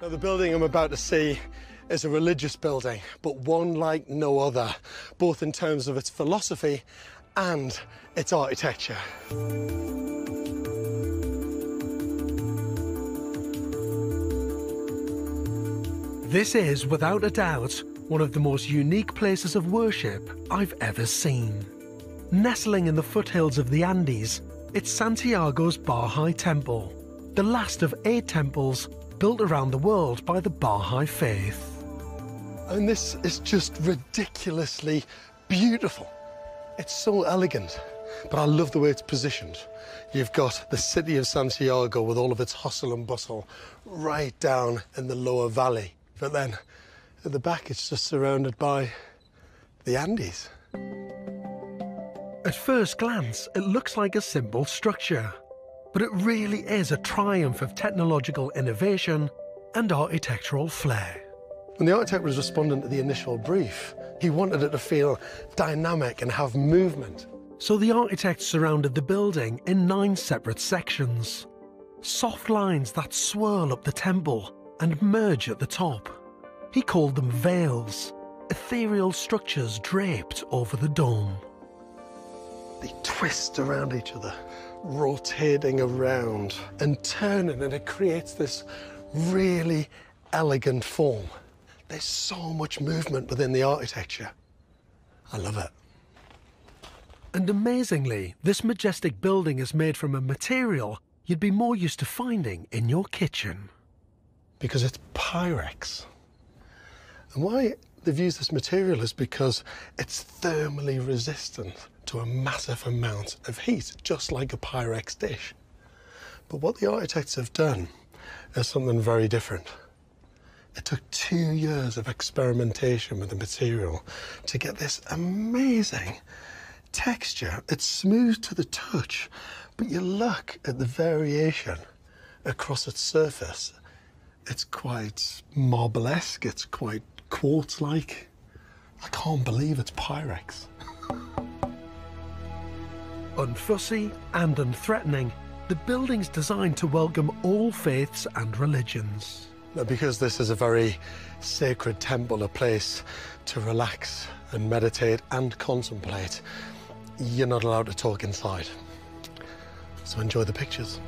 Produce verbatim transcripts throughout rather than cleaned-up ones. Now, the building I'm about to see is a religious building, but one like no other, both in terms of its philosophy and its architecture. This is, without a doubt, one of the most unique places of worship I've ever seen. Nestling in the foothills of the Andes, it's Santiago's Bahá'í Temple, the last of eight temples built around the world by the Bahá'í faith. And this is just ridiculously beautiful. It's so elegant, but I love the way it's positioned. You've got the city of Santiago with all of its hustle and bustle right down in the lower valley. But then at the back, it's just surrounded by the Andes. At first glance, it looks like a simple structure, but it really is a triumph of technological innovation and architectural flair. When the architect was responding to the initial brief, he wanted it to feel dynamic and have movement. So the architect surrounded the building in nine separate sections. Soft lines that swirl up the temple and merge at the top. He called them veils, ethereal structures draped over the dome. They twist around each other, rotating around and turning, and it creates this really elegant form. There's so much movement within the architecture. I love it. And amazingly, this majestic building is made from a material you'd be more used to finding in your kitchen. Because it's Pyrex. And why they've used this material is because it's thermally resistant to a massive amount of heat, just like a Pyrex dish. But what the architects have done is something very different. It took two years of experimentation with the material to get this amazing texture. It's smooth to the touch, but you look at the variation across its surface. It's quite marble-esque, it's quite quartz-like. I can't believe it's Pyrex. Unfussy and unthreatening, the building's designed to welcome all faiths and religions. Now, because this is a very sacred temple, a place to relax and meditate and contemplate, you're not allowed to talk inside. So enjoy the pictures.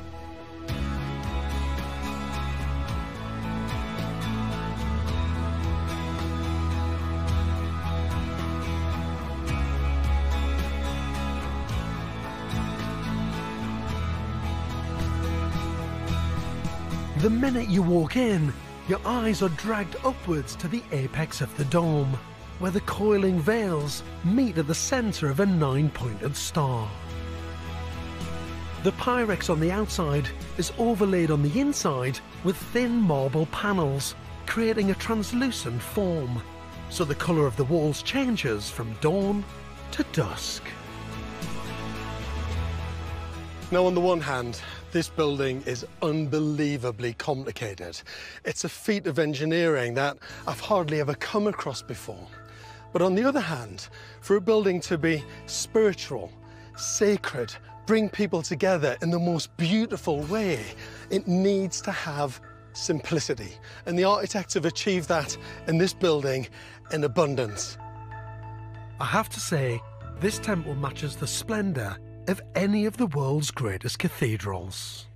The minute you walk in, your eyes are dragged upwards to the apex of the dome, where the coiling veils meet at the centre of a nine-pointed star. The Pyrex on the outside is overlaid on the inside with thin marble panels, creating a translucent form, so the colour of the walls changes from dawn to dusk. Now, on the one hand, this building is unbelievably complicated. It's a feat of engineering that I've hardly ever come across before. But on the other hand, for a building to be spiritual, sacred, bring people together in the most beautiful way, it needs to have simplicity. And the architects have achieved that in this building in abundance. I have to say, this temple matches the splendor of any of the world's greatest cathedrals.